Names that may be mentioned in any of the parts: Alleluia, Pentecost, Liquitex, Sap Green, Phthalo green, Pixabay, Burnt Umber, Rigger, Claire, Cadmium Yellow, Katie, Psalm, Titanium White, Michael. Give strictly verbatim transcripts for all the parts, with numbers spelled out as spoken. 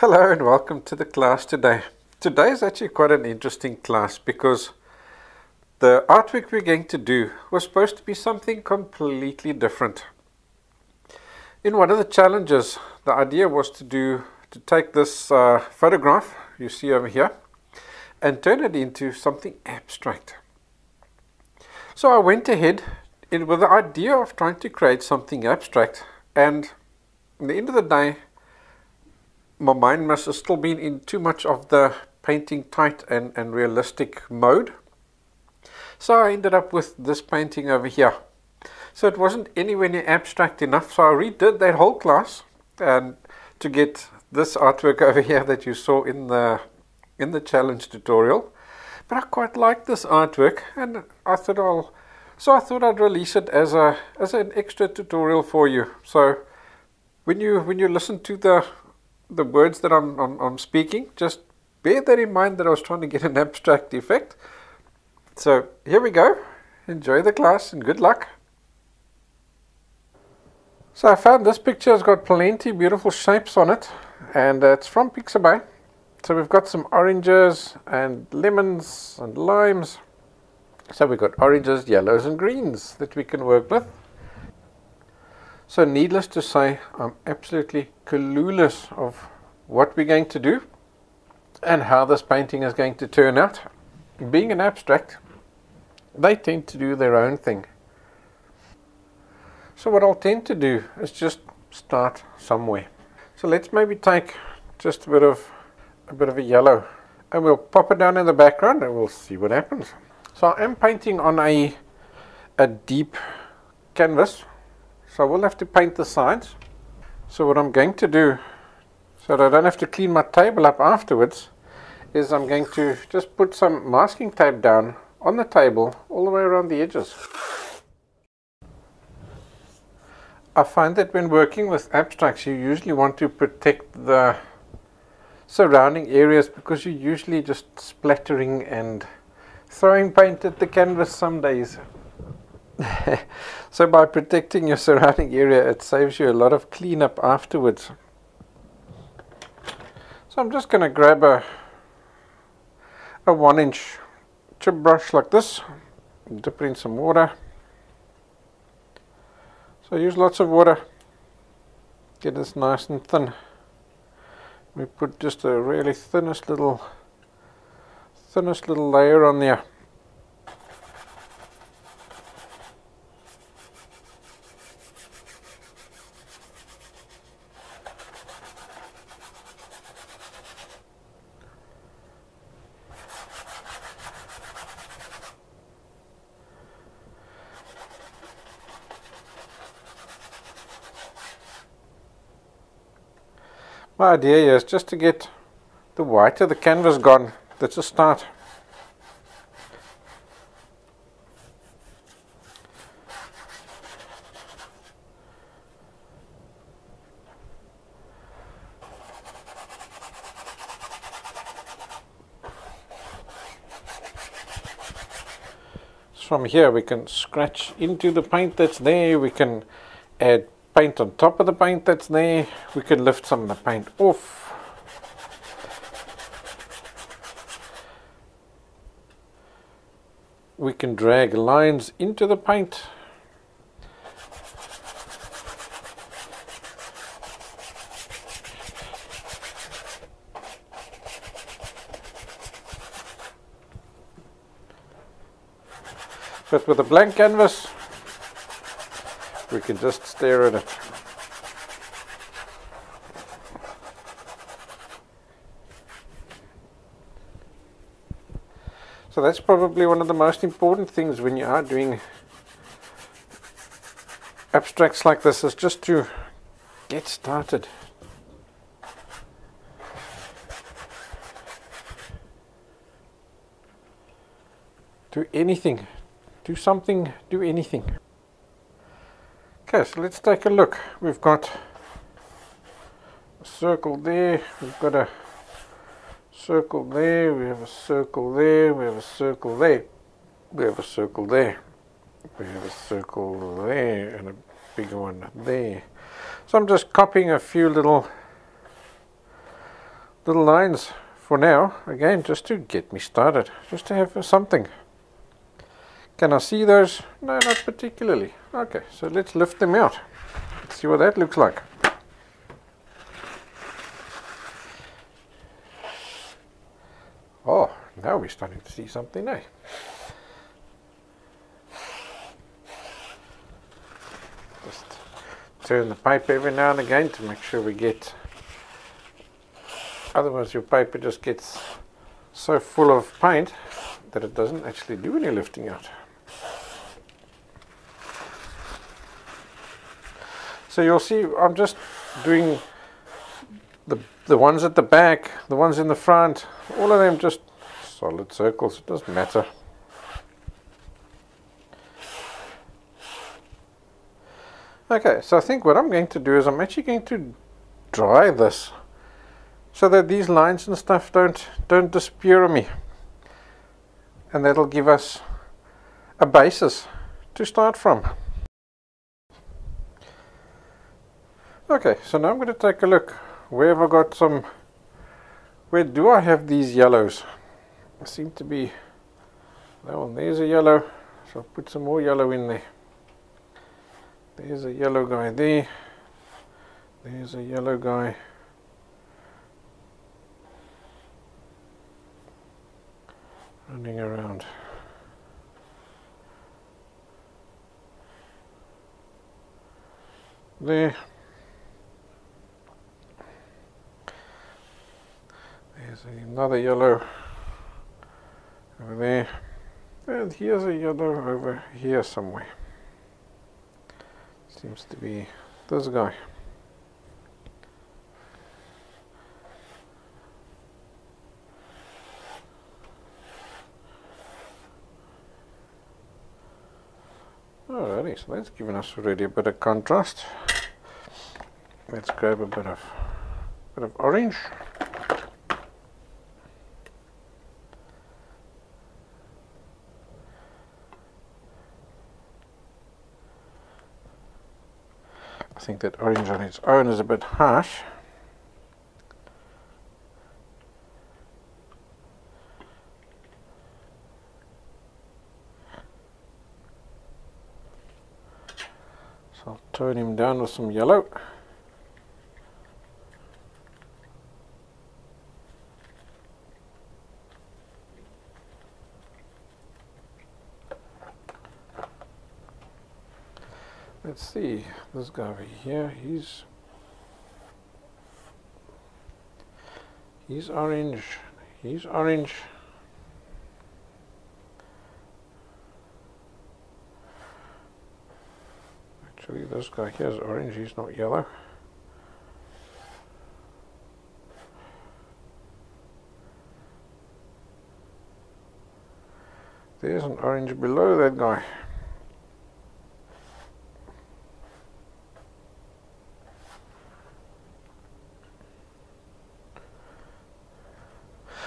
Hello and welcome to the class today. Today is actually quite an interesting class because the artwork we're going to do was supposed to be something completely different. In one of the challenges, the idea was to do to take this uh, photograph you see over here and turn it into something abstract. So I went ahead in, with the idea of trying to create something abstract, and at the end of the day, my mind must have still been in too much of the painting tight and, and realistic mode. So I ended up with this painting over here. So it wasn't anywhere near abstract enough, so I redid that whole class and to get this artwork over here that you saw in the, in the challenge tutorial. But I quite liked this artwork, and I thought I'll, so I thought I'd release it as, a, as an extra tutorial for you. So when you, when you listen to the the words that I'm, I'm, I'm speaking, just bear that in mind that I was trying to get an abstract effect. So here we go. Enjoy the class and good luck. So I found this picture has got plenty beautiful shapes on it, and uh, it's from Pixabay. So we've got some oranges and lemons and limes. So we've got oranges, yellows and greens that we can work with. So needless to say, I'm absolutely clueless of what we're going to do and how this painting is going to turn out. Being an abstract, they tend to do their own thing. So what I'll tend to do is just start somewhere. So let's maybe take just a bit of a bit of a yellow, and we'll pop it down in the background and we'll see what happens. So I am painting on a a deep canvas. So we'll have to paint the sides. So what I'm going to do, so that I don't have to clean my table up afterwards, is I'm going to just put some masking tape down on the table all the way around the edges. I find that when working with abstracts, you usually want to protect the surrounding areas, because you're usually just splattering and throwing paint at the canvas some days. So by protecting your surrounding area, it saves you a lot of cleanup afterwards. So I'm just going to grab a a one inch chip brush like this, dip it in some water. So use lots of water, get this nice and thin. We put just a really thinnest little thinnest little layer on there. My idea here is just to get the white of the canvas gone. That's a start. So from here we can scratch into the paint that's there, we can add paint on top of the paint that's there, we can lift some of the paint off. We can drag lines into the paint. But with a blank canvas, we can just stare at it. So that's probably one of the most important things when you are doing abstracts like this, is just to get started. Do anything, do something, do anything. Okay, so let's take a look. We've got a circle there, we've got a circle there, we have a circle there, we have a circle there, we have a circle there, we have a circle there, and a bigger one there. So I'm just copying a few little little lines for now, again, just to get me started, just to have something. Can I see those? No, not particularly. Okay, so let's lift them out. Let's see what that looks like. Oh, now we're starting to see something, eh? Just turn the pipe every now and again to make sure we get, otherwise your paper just gets so full of paint that it doesn't actually do any lifting out. So you'll see I'm just doing the, the ones at the back, the ones in the front, all of them just solid circles, it doesn't matter. Okay, so I think what I'm going to do is I'm actually going to dry this so that these lines and stuff don't, don't disappear on me. And that'll give us a basis to start from. Okay, so now I'm going to take a look. Where have I got some, where do I have these yellows? They seem to be, that one, there's a yellow, so I'll put some more yellow in there. There's a yellow guy there, there's a yellow guy. Running around. There. There's another yellow over there. And here's a yellow over here somewhere. Seems to be this guy. Alrighty, so that's given us already a bit of contrast. Let's grab a bit of bit of orange. I think that orange on its own is a bit harsh. Turn him down with some yellow. Let's see, this guy over here, he's he's orange, he's orange. This guy here is orange, he's not yellow. There's an orange below that guy.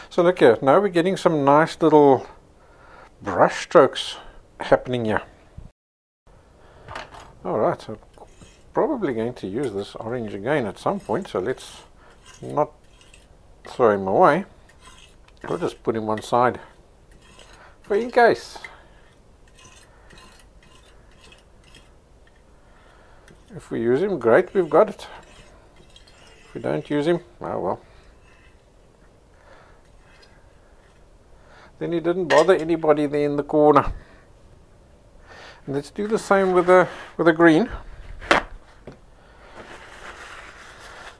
So look here, now we're getting some nice little brush strokes happening here. Alright, I'm probably going to use this orange again at some point, so let's not throw him away. We'll just put him one side for in case. If we use him, great, we've got it. If we don't use him, oh well. Then he didn't bother anybody there in the corner. Let's do the same with a with a green.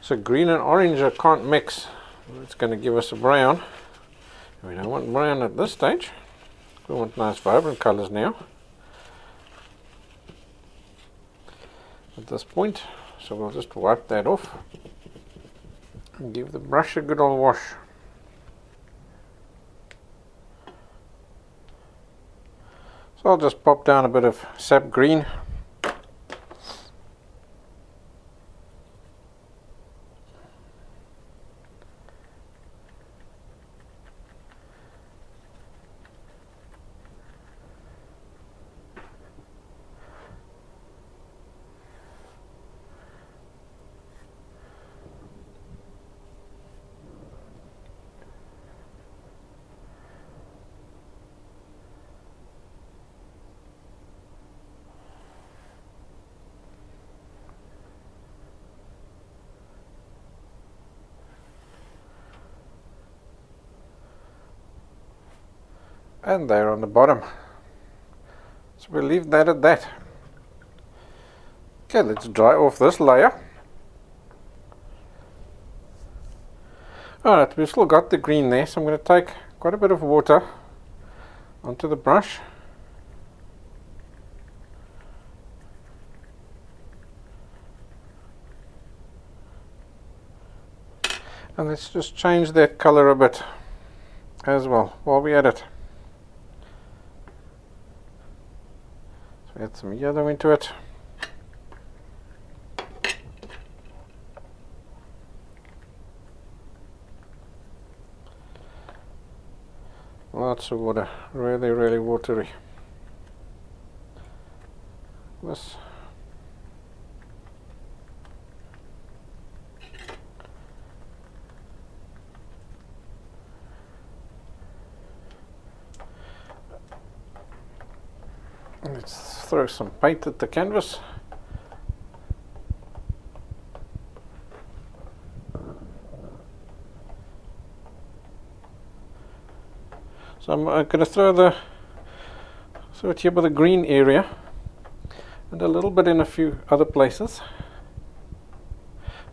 So green and orange I can't mix. It's going to give us a brown. We don't want brown at this stage. We want nice vibrant colors now. At this point, so we'll just wipe that off and give the brush a good old wash. I'll just pop down a bit of sap green. and there on the bottom. So we'll leave that at that. Okay, let's dry off this layer. Alright, we've still got the green there, so I'm going to take quite a bit of water onto the brush. And let's just change that color a bit as well while we add it. So add some yellow into it. Lots of water, really, really watery. This. Let's throw some paint at the canvas. So I'm uh, going to throw the throw it here by the green area and a little bit in a few other places,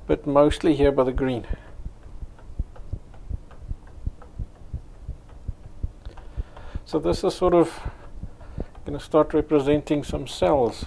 but mostly here by the green. So this is sort of going to start representing some cells.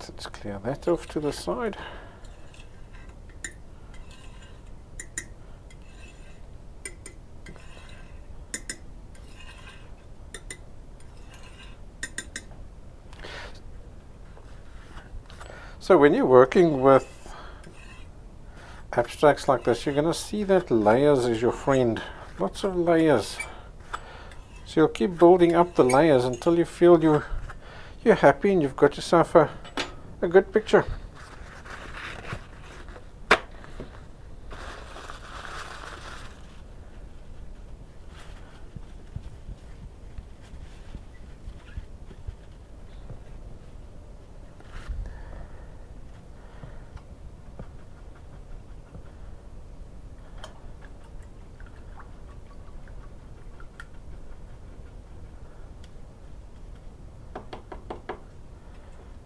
Let's clear that off to the side. So when you're working with abstracts like this, you're going to see that layers is your friend. Lots of layers. So you'll keep building up the layers until you feel you, you're happy and you've got yourself a A good picture.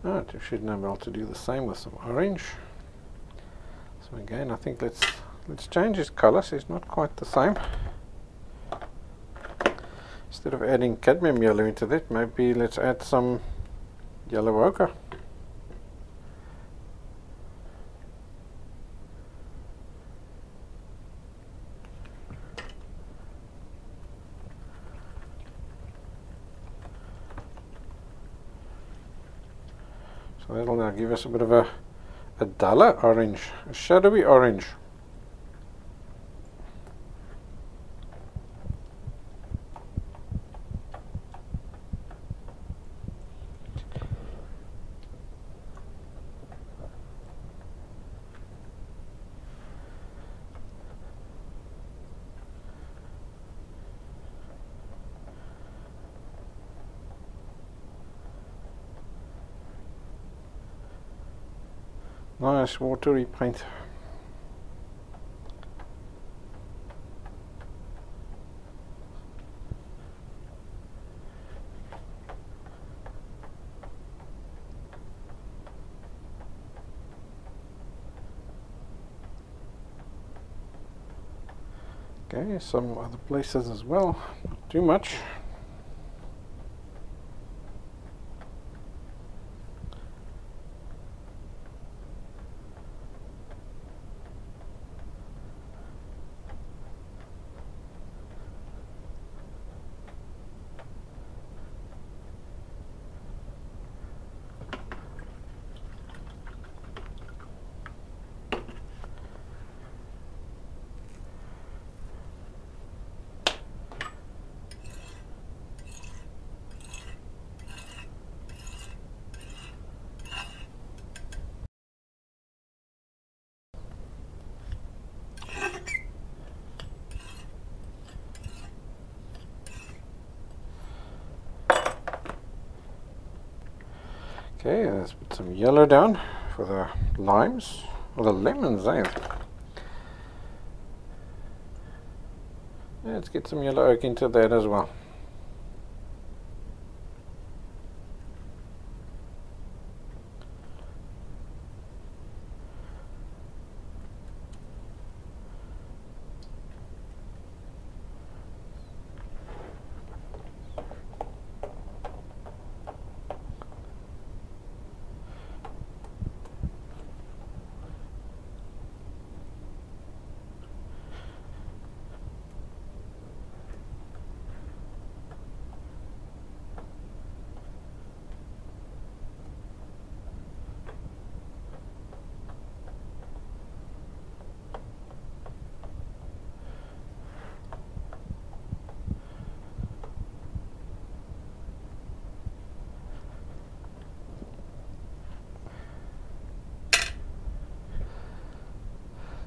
Alright, you should now be able to do the same with some orange. So again, I think let's let's change his colour, so it's not quite the same. Instead of adding cadmium yellow into that, maybe let's add some yellow ochre. That'll now give us a bit of a, a duller orange, a shadowy orange. Nice watery paint. Okay, some other places as well, not too much. Okay, let's put some yellow down for the limes, or the lemons, eh? Let's get some yellow oak into that as well.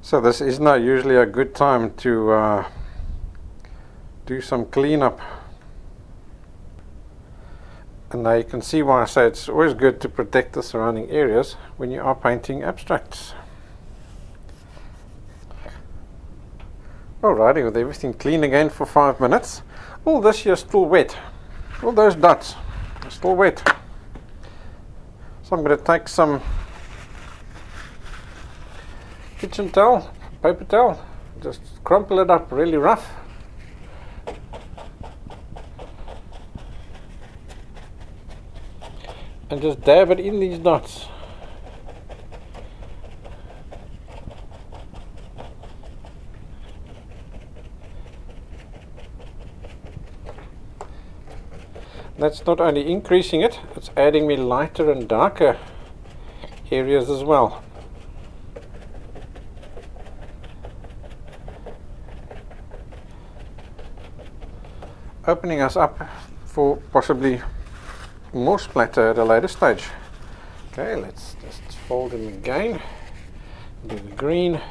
So this is not usually a good time to uh, do some cleanup, and now you can see why I say it's always good to protect the surrounding areas when you are painting abstracts. Alrighty, with everything clean again for five minutes, all this here is still wet, all those dots are still wet, so I'm going to take some kitchen towel, paper towel, just crumple it up really rough. And just dab it in these dots. That's not only increasing it, it's adding me lighter and darker areas as well. Opening us up for possibly more splatter at a later stage. Okay, let's just fold him again, do the green.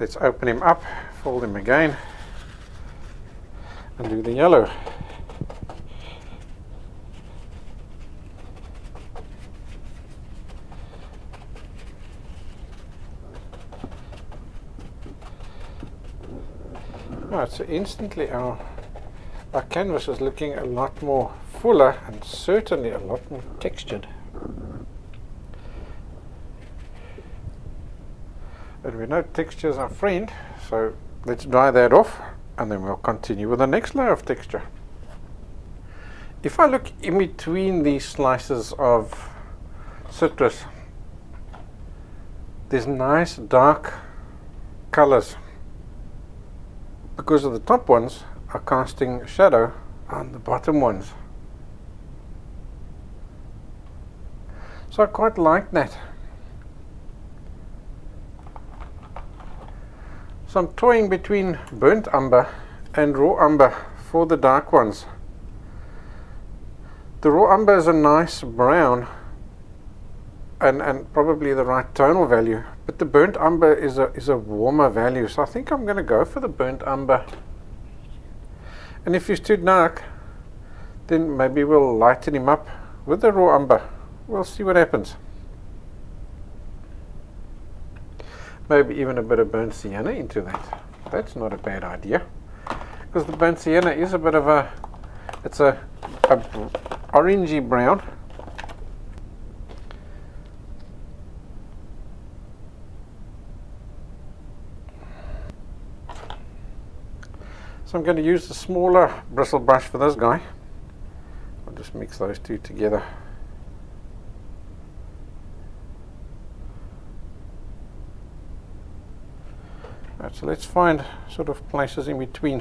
Let's open him up, fold him again, and do the yellow. Alright, so instantly our, our canvas is looking a lot more fuller and certainly a lot more textured. And we know texture is our friend, so let's dry that off and then we'll continue with the next layer of texture. If I look in between these slices of citrus, there's nice dark colors. Because of the top ones are casting shadow on the bottom ones. So I quite like that. So I'm toying between burnt umber and raw umber for the dark ones. The raw umber is a nice brown and, and probably the right tonal value, but the burnt umber is a, is a warmer value, so I think I'm going to go for the burnt umber. And if he's too dark, then maybe we'll lighten him up with the raw umber. We'll see what happens. Maybe even a bit of burnt sienna into that. That's not a bad idea, because the burnt sienna is a bit of a, it's a, a orangey brown. So I'm going to use the smaller bristle brush for this guy. I'll just mix those two together. So let's find sort of places in between.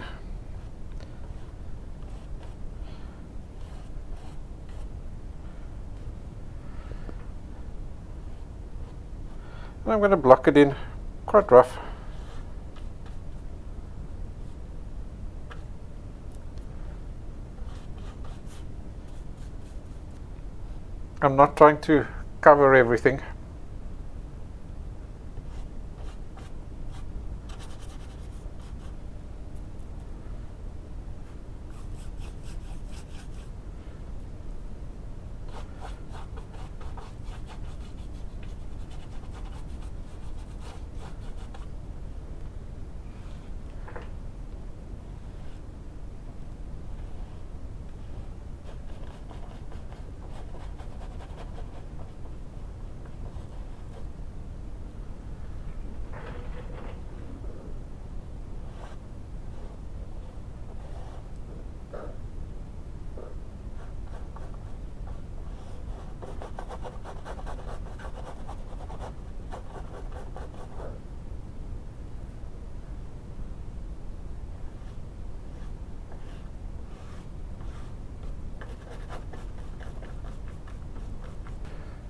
And I'm going to block it in quite rough. I'm not trying to cover everything.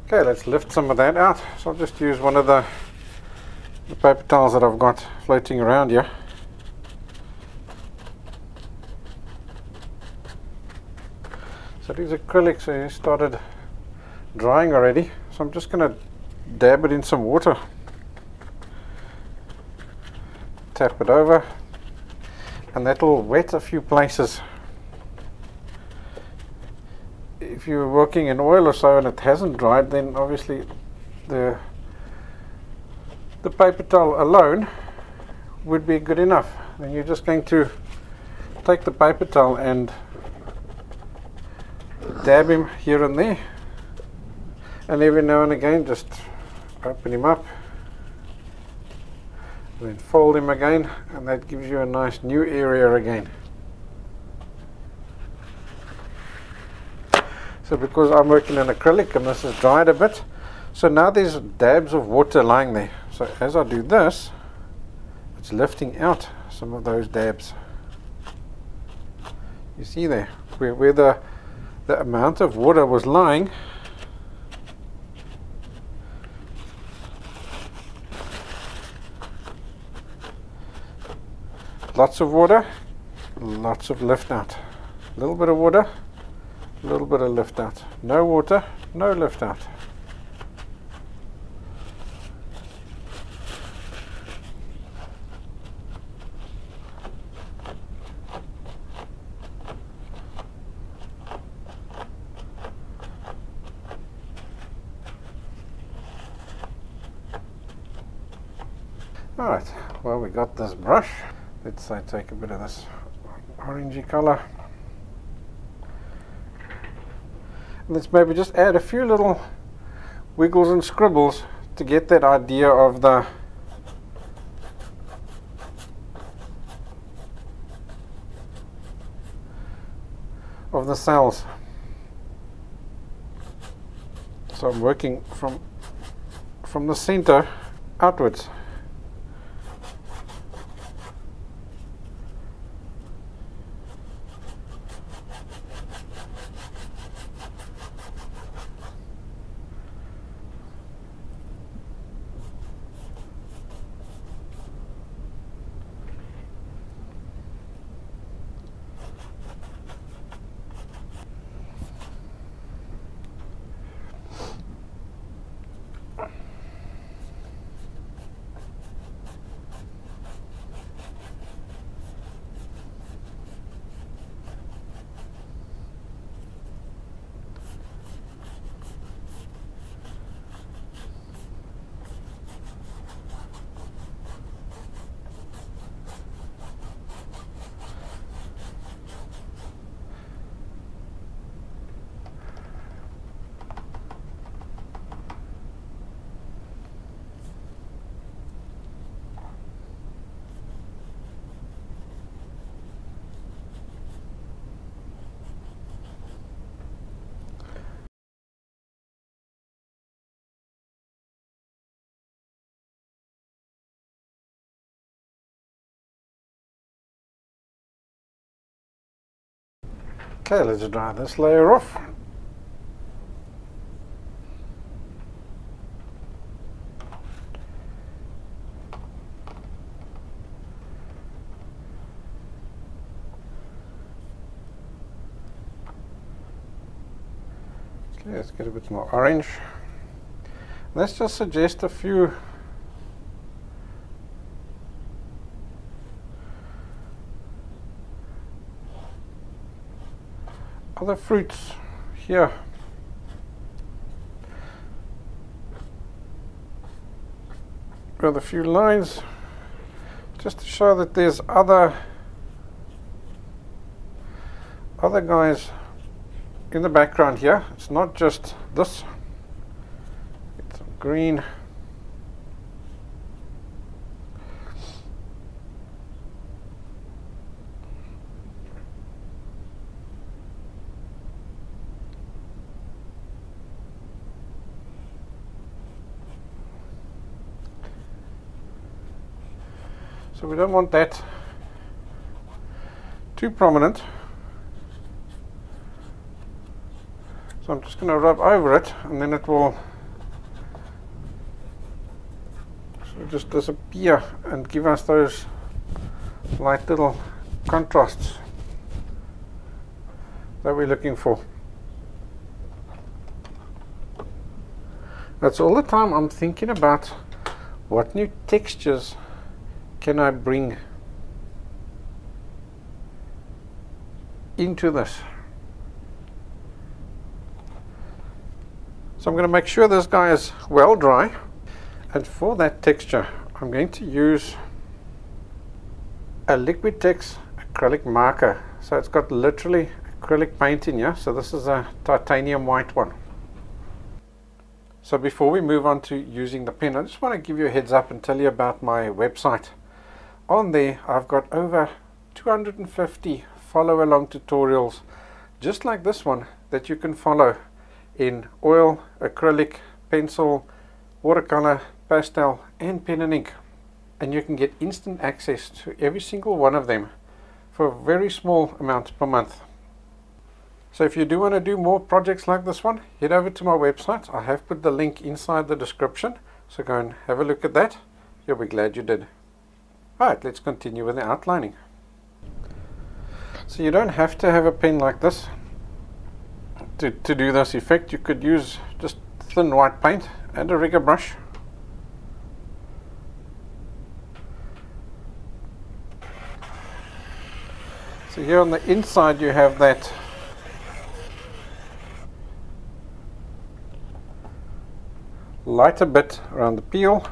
Okay, let's lift some of that out. So I'll just use one of the, the paper towels that I've got floating around here. So these acrylics are started drying already, so I'm just going to dab it in some water. Tap it over, and that'll wet a few places. If you're working in oil or so and it hasn't dried, then obviously the the paper towel alone would be good enough. Then you're just going to take the paper towel and dab him here and there, and every now and again just open him up and then fold him again, and that gives you a nice new area again. So because I'm working in acrylic and this is dried a bit, so now there's dabs of water lying there. So as I do this, it's lifting out some of those dabs. You see there, where, where the, the amount of water was lying, lots of water, lots of lift out, a little bit of water, a little bit of lift out, no water, no lift out. All right, well, we got this brush. Let's say take a bit of this orangey color. Let's maybe just add a few little wiggles and scribbles to get that idea of the of the cells. So I'm working from from the center outwards. Okay, let's dry this layer off. Let's get a bit more orange. Let's just suggest a few other fruits here. With a few lines just to show that there's other other guys in the background here. It's not just this. It's green. So we don't want that too prominent. So I'm just going to rub over it, and then it will sort of just disappear and give us those light little contrasts that we're looking for. That's all the time I'm thinking about what new textures can I bring into this. So I'm going to make sure this guy is well dry, and for that texture I'm going to use a Liquitex acrylic marker. So it's got literally acrylic paint in here, so this is a titanium white one. So before we move on to using the pen, I just want to give you a heads up and tell you about my website. On there I've got over two hundred fifty follow along tutorials just like this one that you can follow in oil, acrylic, pencil, watercolor, pastel and pen and ink, and you can get instant access to every single one of them for a very small amount per month. So if you do want to do more projects like this one, head over to my website. I have put the link inside the description, so go and have a look at that. You'll be glad you did. Alright, let's continue with the outlining. So you don't have to have a pen like this To, to do this effect. You could use just thin white paint and a rigger brush. So here on the inside you have that lighter bit around the peel.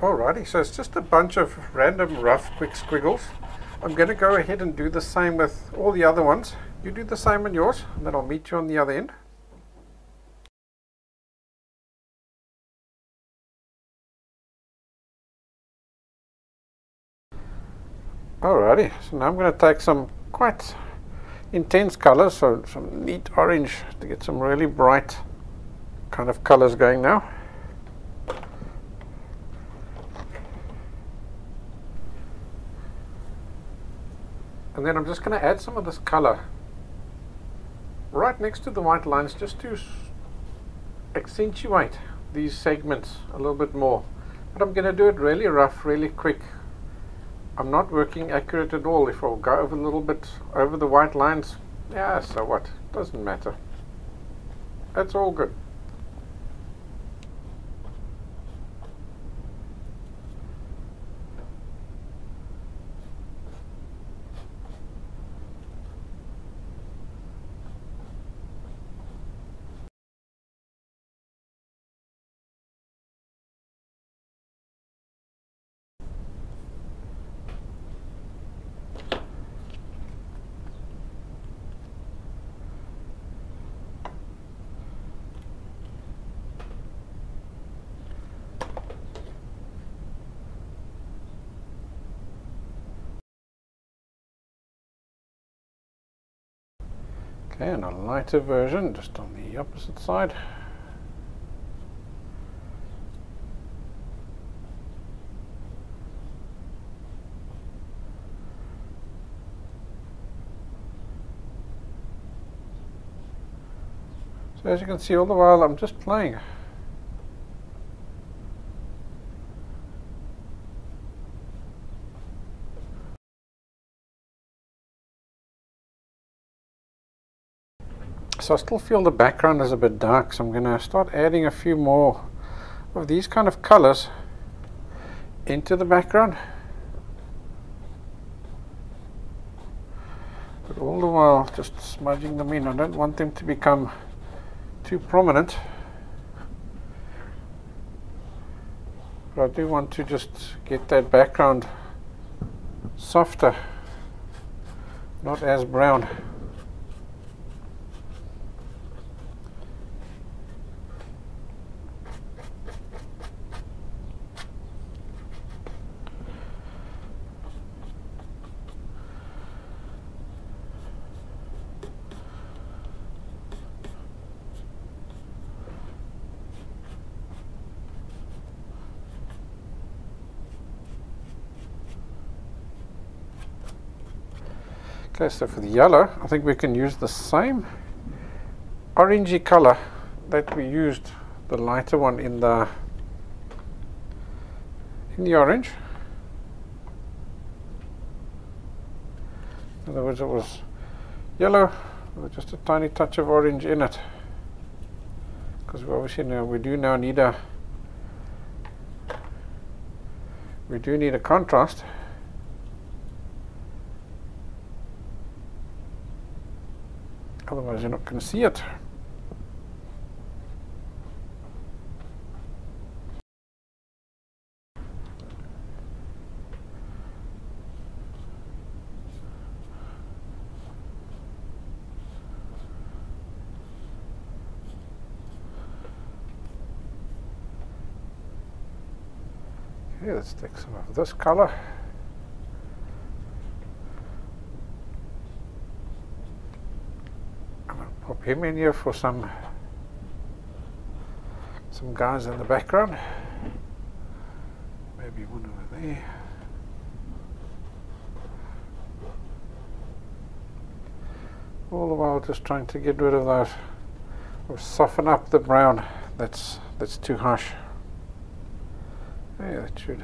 Alrighty, so it's just a bunch of random rough quick squiggles. I'm going to go ahead and do the same with all the other ones. You do the same on yours, and then I'll meet you on the other end. Alrighty, so now I'm going to take some quite intense colors, so some neat orange to get some really bright kind of colors going now. And then I'm just going to add some of this color right next to the white lines just to accentuate these segments a little bit more. But I'm going to do it really rough, really quick. I'm not working accurate at all. If I'll go over a little bit over the white lines, yeah, so what? Doesn't matter. That's all good. Okay, and a lighter version just on the opposite side. So as you can see, all the while I'm just playing. So I still feel the background is a bit dark, so I'm going to start adding a few more of these kind of colors into the background. But all the while just smudging them in. I don't want them to become too prominent. But I do want to just get that background softer, not as brown. Okay, so for the yellow, I think we can use the same orangey color that we used the lighter one in the in the orange. In other words, it was yellow with just a tiny touch of orange in it, because we obviously now we do now need a we do need a contrast. Otherwise you're not going to see it. Okay, let's take some of this color. Pop him in here for some some guys in the background. Maybe one over there. All the while just trying to get rid of those, or soften up the brown that's that's too harsh. Yeah, that should.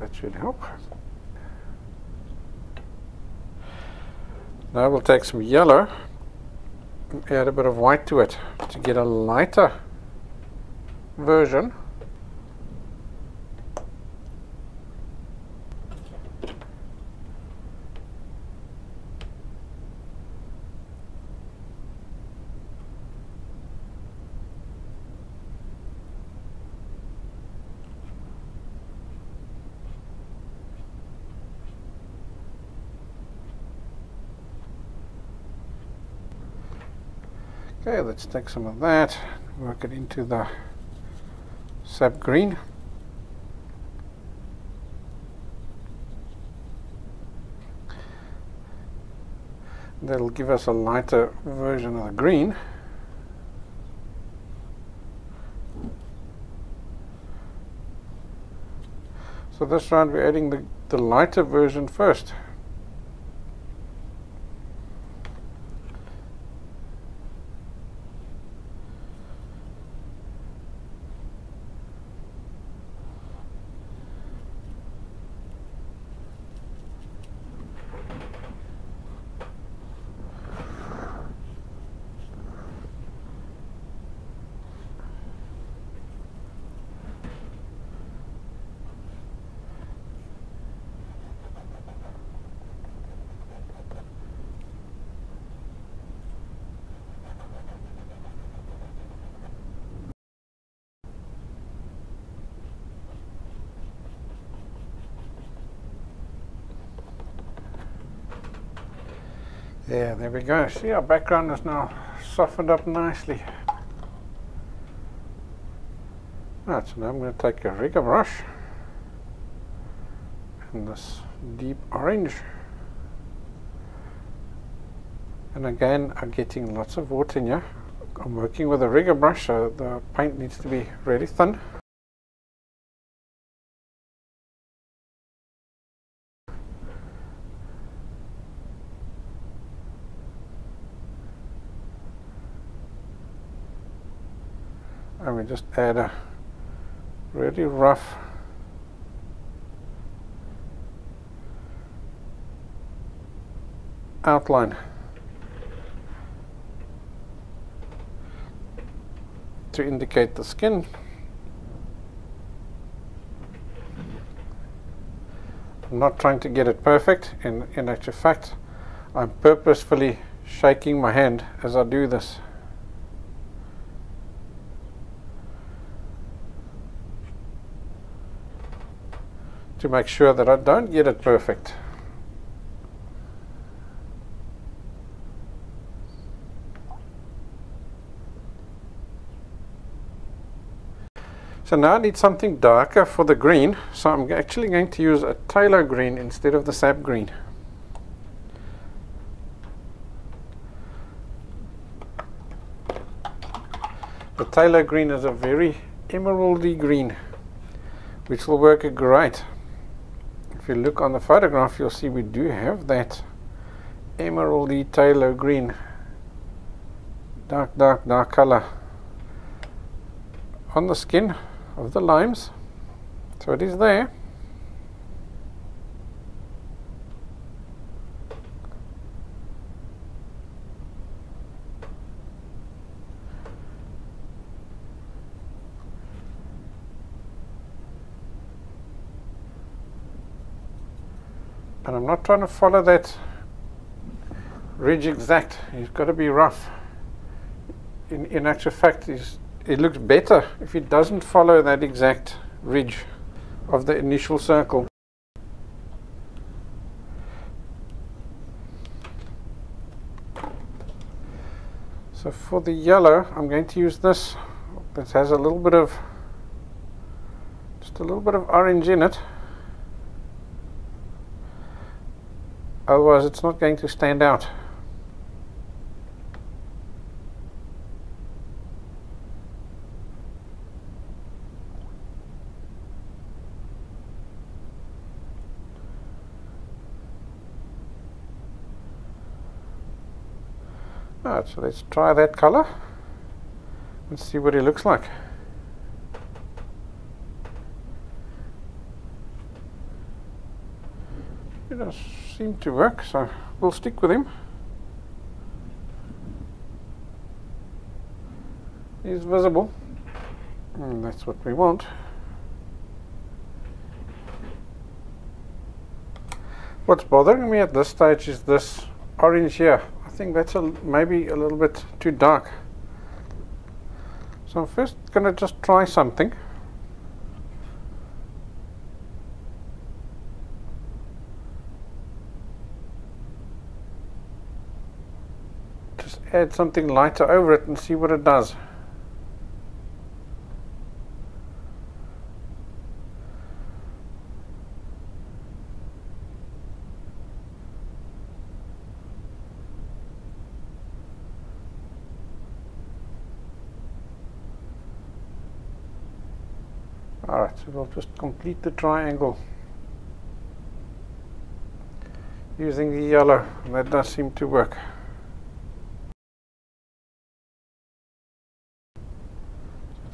That should help. Now we'll take some yellow and add a bit of white to it to get a lighter version. Okay, let's take some of that, work it into the sap green. That'll give us a lighter version of the green. So this round we're adding the, the lighter version first. Yeah, there we go. See, our background is now softened up nicely. Right, so now I'm going to take a rigger brush in this deep orange, and again I'm getting lots of water in here. I'm working with a rigger brush, so the paint needs to be really thin. And we just add a really rough outline to indicate the skin. I'm not trying to get it perfect. In, in actual fact, I'm purposefully shaking my hand as I do this. To make sure that I don't get it perfect. So now I need something darker for the green, so I'm actually going to use a phthalo green instead of the sap green. The phthalo green is a very emeraldy green, which will work great. If you look on the photograph, you'll see we do have that emeraldy phthalo green, dark, dark, dark color on the skin of the limes. So it is there. And I'm not trying to follow that ridge exact. It's got to be rough. In, in actual fact, it's, it looks better if it doesn't follow that exact ridge of the initial circle. So for the yellow, I'm going to use this. This has a little bit of, just a little bit of orange in it. Otherwise it's not going to stand out. Alright, so let's try that color and see what it looks like. It does seem to work, so we'll stick with him. He's visible, and that's what we want. What's bothering me at this stage is this orange here. I think that's a, maybe a little bit too dark. So I'm first going to just try something. Add something lighter over it and see what it does. Alright, so we'll just complete the triangle using the yellow, and that does seem to work.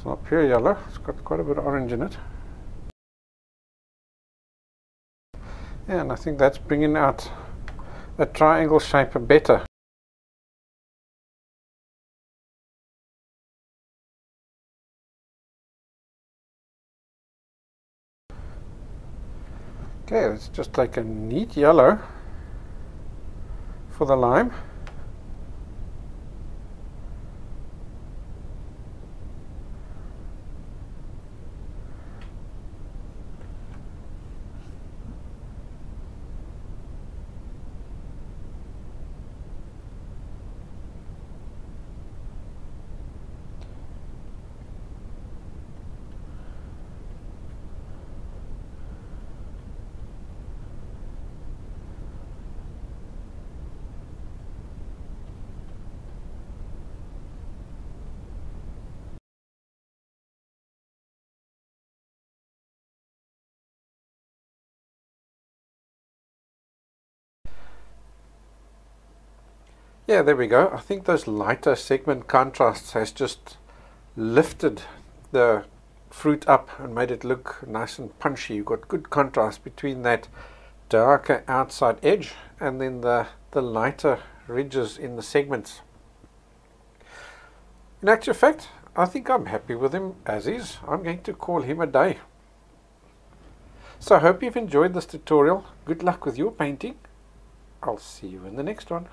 It's not pure yellow, it's got quite a bit of orange in it. Yeah, and I think that's bringing out the triangle shape better. Okay, let's just take a neat yellow for the lime. Yeah, there we go. I think those lighter segment contrasts has just lifted the fruit up and made it look nice and punchy. You've got good contrast between that darker outside edge and then the, the lighter ridges in the segments. In actual fact, I think I'm happy with him as is. I'm going to call him a day. So I hope you've enjoyed this tutorial. Good luck with your painting. I'll see you in the next one.